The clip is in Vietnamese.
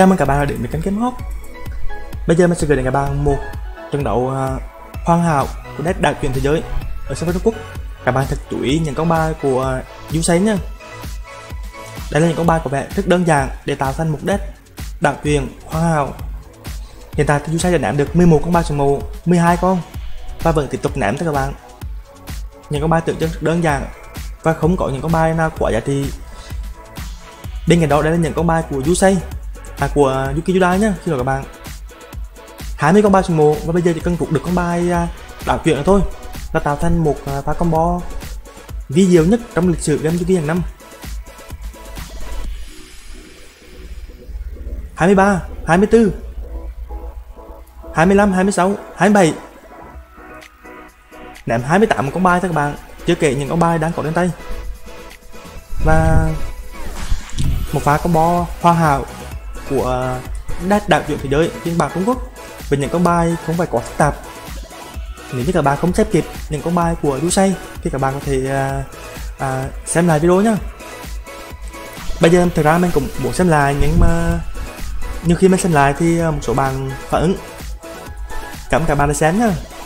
Chào mừng các bạn đã đến với kênh Game Hot. Bây giờ mình sẽ gửi đến các bạn một trận đấu hoàn hảo của nét đại truyền thế giới ở server Trung Quốc. Các bạn thật chú ý những con bài của Yudai nha. Đây là những con bài có vẻ rất đơn giản để tạo thành một deck đại truyền hoàn hảo. Hiện tại thì Yudai đã ném được 11 con bài sổ mù, 12 con và vẫn tiếp tục ném tới các bạn. Những con bài tượng trưng rất đơn giản và không có những con bài nào quá giá trị. Bên cạnh đó đây là những con bài của Yugi Yudai nhá, xin lỗi các bạn. 20 con bài sổ mù và bây giờ chỉ cần rút được con bài đảo chuyển nữa thôi là tạo thành một pha combo vi diệu nhất trong lịch sử game Yugi hàng năm. 23, 24, 25, 26, 27. Ném 28 con bài thôi các bạn, chưa kể những con bài đang có trên tay. Và một pha combo hoa hảo của đát đạo diễn thế giới trên bảng Trung Quốc với những con bài không phải quá phức tạp. Nếu như các bạn không xếp kịp những con bài của Yudai thì các bạn có thể xem lại video nhá. Bây giờ thực ra mình cũng muốn xem lại nhưng mà nhiều khi mình xem lại thì một số bạn phản ứng. Cảm ơn các bạn đã xem nhá.